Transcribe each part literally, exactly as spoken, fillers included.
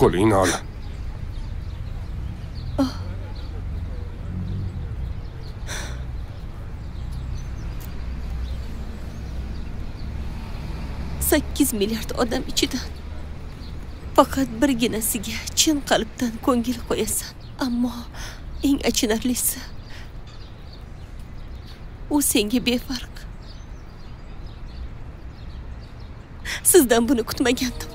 قل إن علم. sekiz milyard odam ichidan faqat birginasiga chin qalbdan ko'ngil qo'yasan. Ammo eng achinarlisi u senga befarq. Sizdan buni kutmagandim.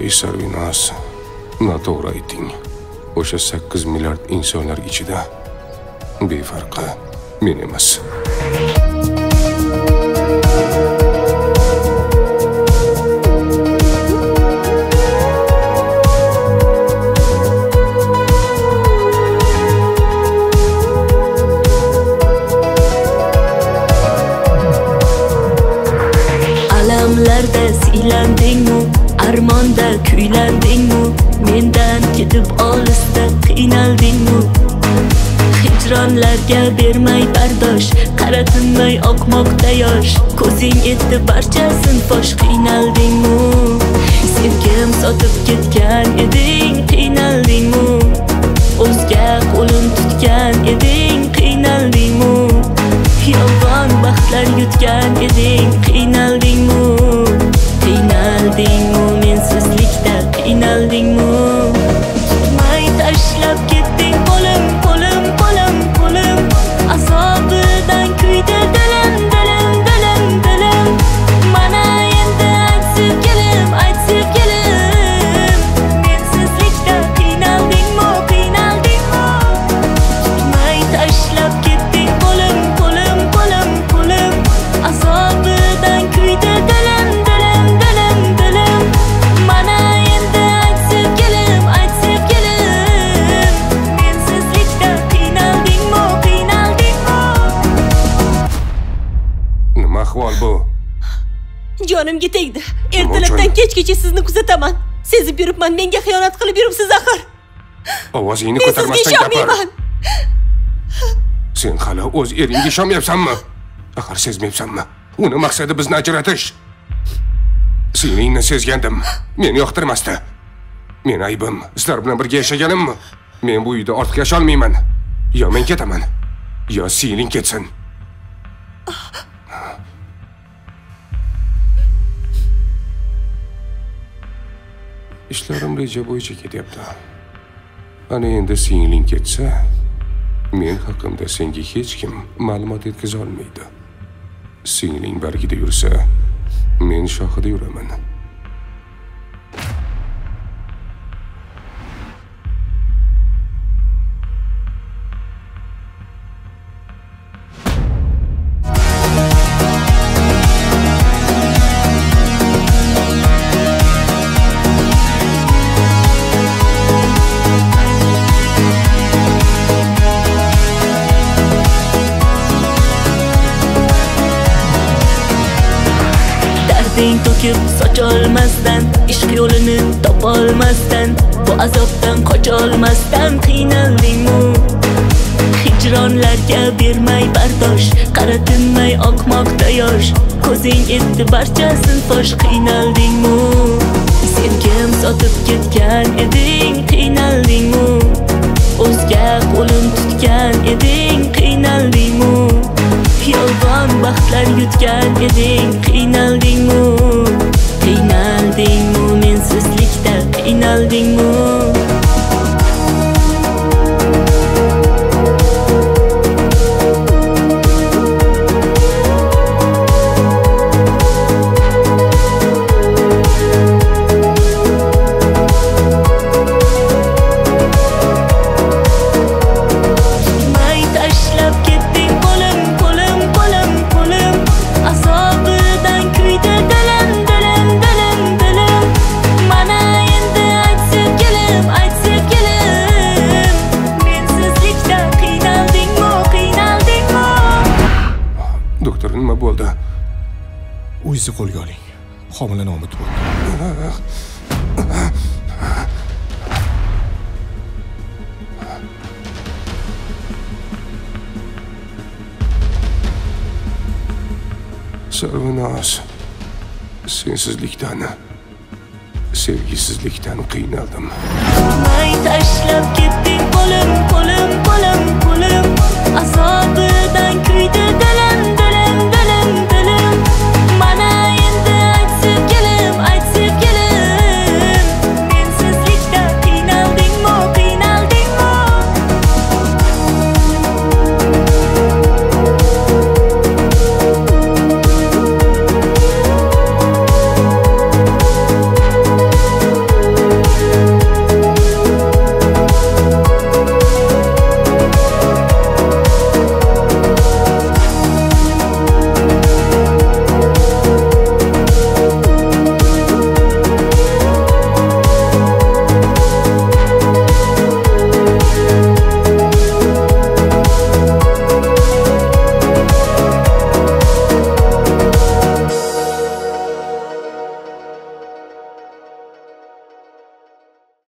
Ey Sarvinas, noto'g'ri ayting. O'sha sekiz milyard insonlar ichida bir farkı men emas. Alamlarda siylandingmu, armonda kuylendingmu, mendan ketib olisda qiynaldingmu. Hicronlarga bermay bardosh, qora tinmay oqmoqda yosh, ko'zing etdi barchasin fosh. Qiynaldingmu, sevgim sotib ketgan eding. Qiynaldingmu, o'zga qo'lim tutgan eding. Qiynaldingmu, yolg'on baxtlar yutgan eding. Qiynaldingmu, qiynaldingmu mensizlikda. Qiynaldingmu, tutmay tashlab ketding qo'lim. Jonimga tegdi. Ertalabdan kechgacha sizni kuzataman. Sezib yuribman, menga xiyonat qilib yuribsiz axir. Ovozingni ko'tarmasdan gapir. Sen hali o'z eringga ishonmayapsanmi? Axir sezmayapsanmi? Uni maqsadi bizni ajratish. Seningni sezgandim. Meni yoqtirmasdi. Men aybim, sizlar bilan birga yashaganimmi? Men bu uyda ortiq yasha olmayman. Yo men ketaman, yo Siling ketsin. İşlerim reja bo'yicha ketyapti. Ana endi Singling ketsa, men haqimda senga hech kim ma'lumot yetkaza olmaydi. Singling bargida yursa, men shohida yuraman. Soch olmasdan, ishq yo'lini topa olmasdan, bu azobdan qocha olmasdan qiynaldingmu. Hijronlarga bermay bardosh, qora tinmay oqmoqda yosh, ko'zing etdi barchasin fosh. Qiynaldingmu, sevgim sotib ketgan eding. Qiynaldingmu, o'zga qo'lim tutgan eding. Qiynaldingmu, yolg'on baxtlar yutgan eding. Qiynaldingmu, qiynaldingmu mensizlikda. Qiynaldingmu, qo'lga oling. Homila nomut bo'ldi. Sarvınaz, sensizlikten, sevgisizlikten kıynaldım.